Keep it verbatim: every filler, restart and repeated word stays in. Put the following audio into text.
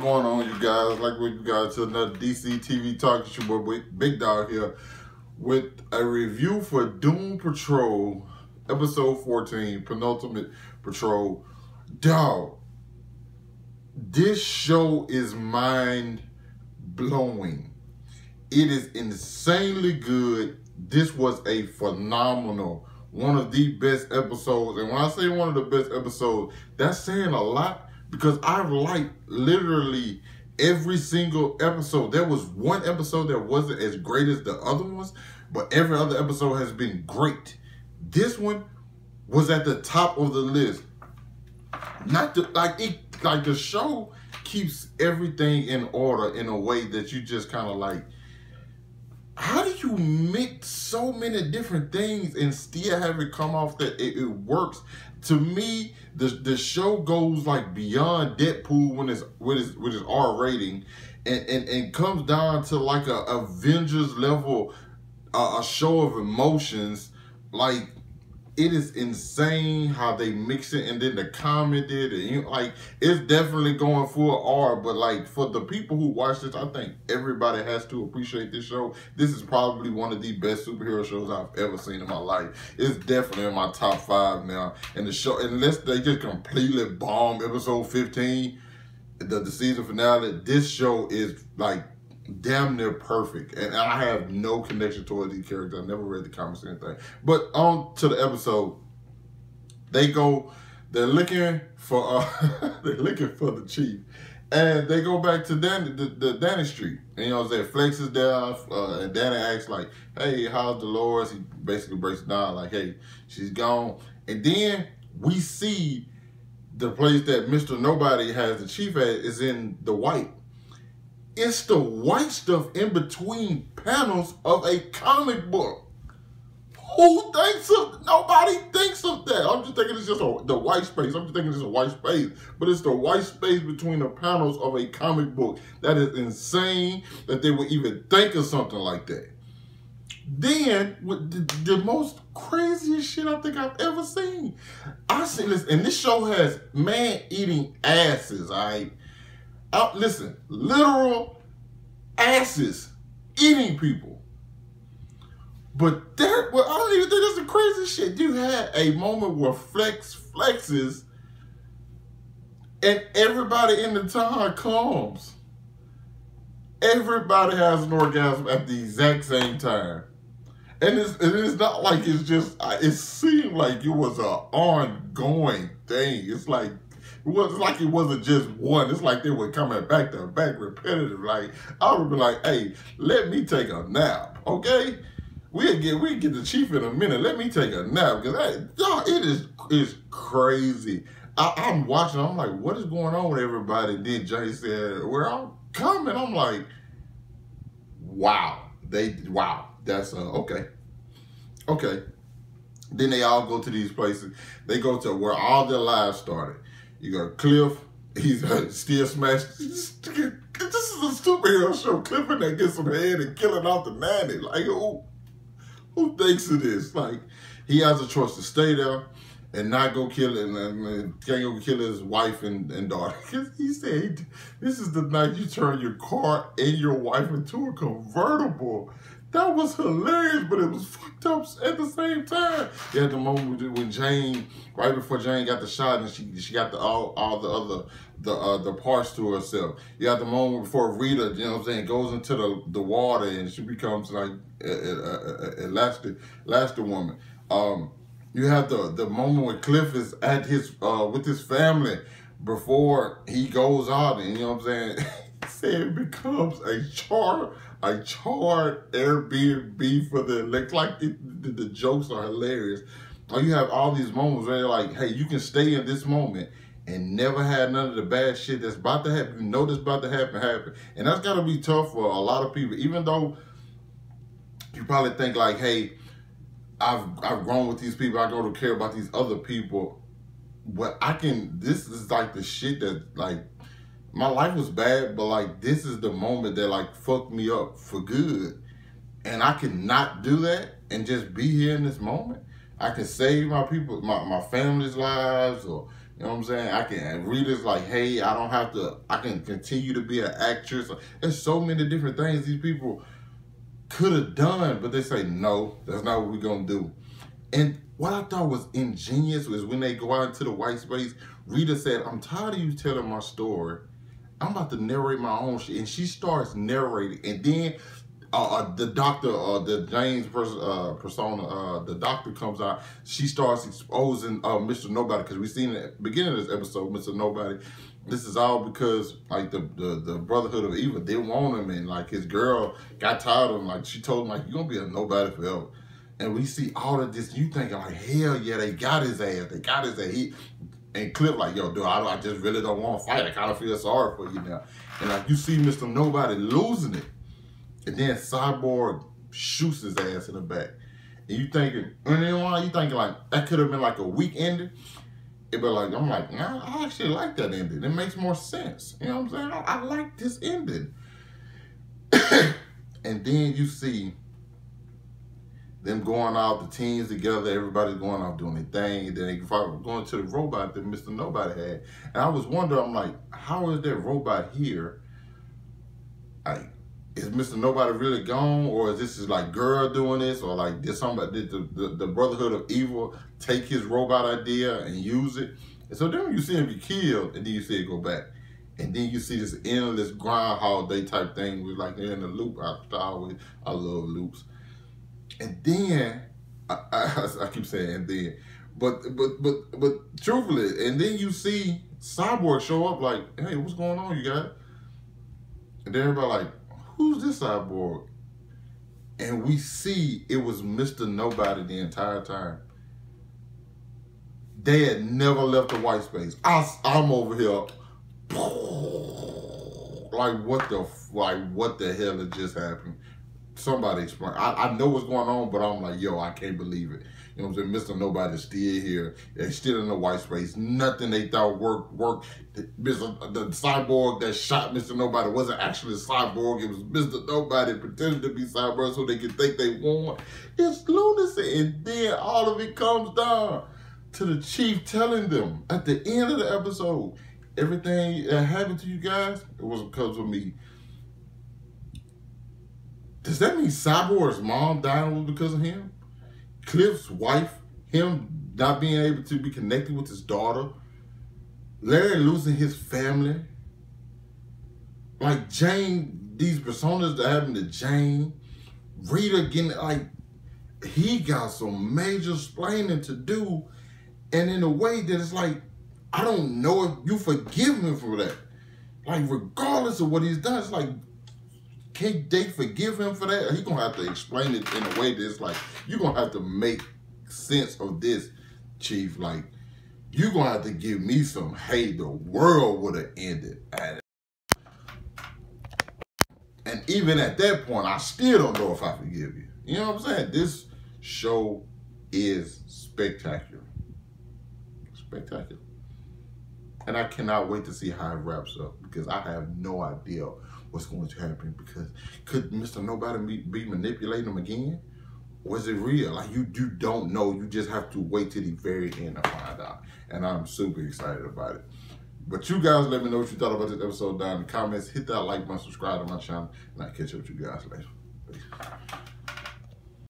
What's going on, you guys? Like what you guys to another D C T V Talk. It's your boy Big Dog here with a review for Doom Patrol episode fourteen, Penultimate Patrol. Dog, this show is mind blowing. It is insanely good. This was a phenomenal, one of the best episodes. And when I say one of the best episodes, that's saying a lot. Because I've liked literally every single episode. There was one episode that wasn't as great as the other ones, but every other episode has been great. This one was at the top of the list. Not the, like it, like the show keeps everything in order in a way that you just kind of like, how do you mix so many different things and still have it come off that it, it works? To me, the the show goes like beyond Deadpool when it's with its with its R rating, and, and and comes down to like a Avengers level, uh, a show of emotions. Like, it is insane how they mix it, and then the comedy, and you, like, it's definitely going full R. But like, for the people who watch this, I think everybody has to appreciate this show. This is probably one of the best superhero shows I've ever seen in my life. It's definitely in my top five now. And the show, unless they just completely bomb episode fifteen, the, the season finale, this show is like damn near perfect, and I have no connection towards these characters. I never read the comics or anything. But on to the episode, they go, they're looking for, uh, they're looking for the chief, and they go back to Danny, the, the Danny Street. And you know what I'm saying? Flex is there, uh, and Danny asks like, "Hey, how's Dolores?" He basically breaks it down like, "Hey, she's gone." And then we see the place that Mister Nobody has the chief at is in the white. It's the white stuff in between panels of a comic book. Who thinks of, nobody thinks of that. I'm just thinking it's just a, the white space. I'm just thinking it's a white space. But it's the white space between the panels of a comic book. That is insane that they would even think of something like that. Then, with the, the most craziest shit I think I've ever seen. I see this, and this show has man-eating asses, all right? Out, listen, literal asses eating people. But that, well, I don't even think that's the craziest shit. You had a moment where Flex flexes and everybody in the town comes. Everybody has an orgasm at the exact same time. And it's, and it's not like it's just, it seemed like it was an ongoing thing. It's like, it wasn't like it wasn't just one. It's like they were coming back to back repetitive. Like, I would be like, hey, let me take a nap, okay? We'll get we get the chief in a minute. Let me take a nap. Because, hey, y'all, it is it's crazy. I, I'm watching. I'm like, what is going on with everybody? And then Jay said, where I'm coming. I'm like, wow. They, wow. That's, uh, okay. Okay. Then they all go to these places. They go to where all their lives started. You got Cliff, he's uh, still smashed. This is a superhero show. Cliff in there gets some head and killing off the nanny. Like, who, who thinks of this? Like, he has a choice to stay there and not go kill it, and, and can't go kill his wife and, and daughter. He said, this is the night you turn your car and your wife into a convertible. That was hilarious, but it was fucked up at the same time. You had the moment when Jane, right before Jane got the shot, and she she got the all all the other the uh, the parts to herself. You had the moment before Rita, you know what I'm saying, goes into the the water and she becomes like a, a, a, a elastic elastic woman. Um, you have the the moment when Cliff is at his uh, with his family before he goes out, and you know what I'm saying. It becomes a char, a charred Airbnb for the elect. Like it, the, the jokes are hilarious. Like, you have all these moments where they're like, "Hey, you can stay in this moment and never had none of the bad shit that's about to happen. You know that's about to happen, happen." And that's gotta be tough for a lot of people. Even though you probably think like, "Hey, I've I've grown with these people. I don't care about these other people." But I can. This is like the shit that like. My life was bad, but like this is the moment that like fucked me up for good. And I cannot do that and just be here in this moment. I can save my people, my, my family's lives, or You know what I'm saying? I can read this like, hey, I don't have to, I can continue to be an actress. There's so many different things these people could have done, but they say, no, that's not what we're going to do. And what I thought was ingenious was when they go out into the white space, Rita said, I'm tired of you telling my story. I'm about to narrate my own shit. And she starts narrating. And then uh, uh, the doctor, uh, the James pers uh, persona, uh, the doctor comes out. She starts exposing uh, Mister Nobody. Because we seen at the beginning of this episode, Mister Nobody. This is all because like the, the, the Brotherhood of Evil didn't want him. And like his girl got tired of him. Like she told him, like, you're going to be a nobody forever. And we see all of this. You think, like, hell yeah, they got his ass. They got his ass. He, and Cliff like, yo, dude, I, I just really don't want to fight. I kind of feel sorry for you now. And like, you see Mister Nobody losing it. And then Cyborg shoots his ass in the back. And you thinking, and then why you thinking like, that could have been like a weak ending. It but like, I'm like, nah, I actually like that ending. It makes more sense. You know what I'm saying? I, I like this ending. And then you see them going out, the teams together, everybody's going out doing their thing, and then they going to the robot that Mister Nobody had. And I was wondering, I'm like, how is that robot here? Like, is Mister Nobody really gone? Or is this just like girl doing this? Or like, did somebody, did the, the, the Brotherhood of Evil take his robot idea and use it? And so then you see him be killed, and then you see it go back. And then you see this endless Groundhog Day type thing, with like they're in a loop. I, always, I love loops. And then, I, I, I keep saying and then, but, but, but, but truthfully, and then you see Cyborg show up like, hey, what's going on, you guys? And then everybody like, who's this Cyborg? And we see it was Mister Nobody the entire time. They had never left the white space. I, I'm over here, like what the, like what the hell had just happened? Somebody explain. I, I know what's going on, but I'm like, yo, I can't believe it. You know what I'm saying? Mister Nobody's still here. They're still in the white space. Nothing they thought worked. Worked. The, Mister the Cyborg that shot Mister Nobody wasn't actually a Cyborg. It was Mister Nobody pretending to be Cyborg so they could think they won. It's lunacy. And then all of it comes down to the chief telling them at the end of the episode, everything that happened to you guys, it was because of me. Does that mean Cyborg's mom died because of him? Cliff's wife, him not being able to be connected with his daughter, Larry losing his family, like Jane, these personas that happened to Jane, Rita getting, like, he got some major explaining to do, and in a way that it's like, I don't know if you forgive him for that. Like, regardless of what he's done, it's like, can't they forgive him for that? He's gonna have to explain it in a way that's like, you're gonna have to make sense of this, Chief. Like, you're gonna have to give me some, hey, the world would have ended at it. And even at that point, I still don't know if I forgive you. You know what I'm saying? This show is spectacular. Spectacular. And I cannot wait to see how it wraps up because I have no idea what's going to happen, because could Mister Nobody be, be manipulating him again? Or is it real? Like, you, you don't know. You just have to wait till the very end to find out. And I'm super excited about it. But you guys, let me know what you thought about this episode down in the comments. Hit that like button, subscribe to my channel, and I'll catch up with you guys later. Peace.